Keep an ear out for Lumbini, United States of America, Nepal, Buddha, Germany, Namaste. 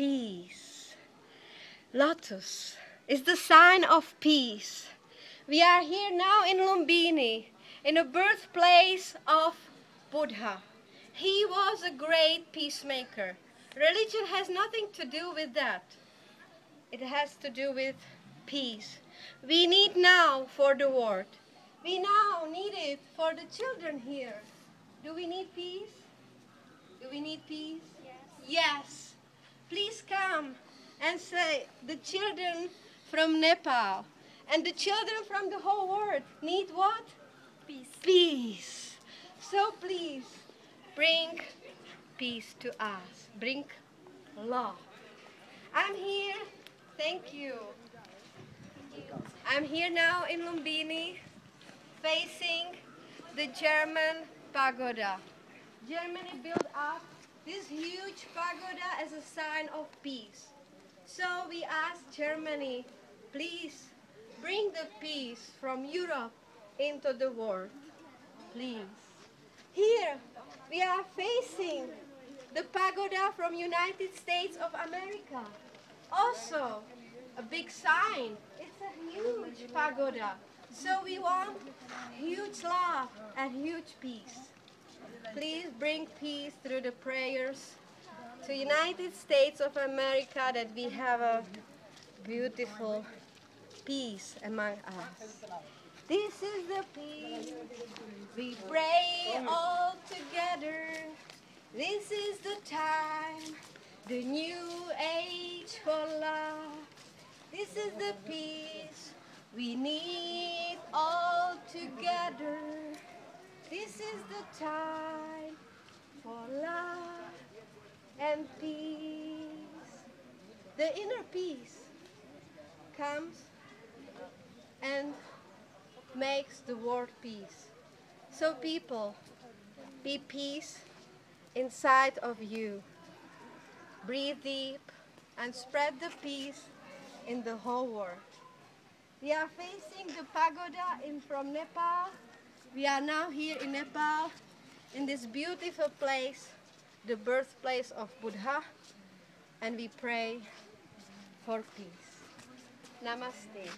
peace. Lotus is the sign of peace. We are here now in Lumbini, in the birthplace of Buddha. He was a great peacemaker. Religion has nothing to do with that. It has to do with peace. We need now for the world. We now need it for the children here. Do we need peace? Do we need peace? Yes. Yes. Please come and say the children from Nepal and the children from the whole world need what? Peace. Peace. So please bring peace to us. Bring love. I'm here. Thank you. I'm here now in Lumbini, facing the German pagoda. Germany built up this huge pagoda as a sign of peace. So we ask Germany, please bring the peace from Europe into the world, please. Here we are facing the pagoda from United States of America. Also a big sign, it's a huge pagoda. So we want huge love and huge peace. Please bring peace through the prayers to United States of America that we have a beautiful peace among us. This is the peace we pray all together. This is the time, the new age for love. This is the peace we need all together. This is the time for love and peace. The inner peace comes and makes the world peace. So people, be peace inside of you. Breathe deep and spread the peace in the whole world. We are facing the pagoda from Nepal. We are now here in Nepal, in this beautiful place, the birthplace of Buddha, and we pray for peace. Namaste.